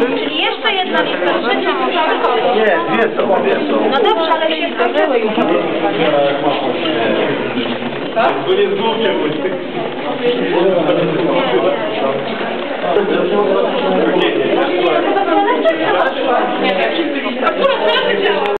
Czyli jeszcze jedna rzecz, Nie, to. No dobrze, ale się zdarzyły już. Tak? To nie z główkiem. Nie, nie, nie.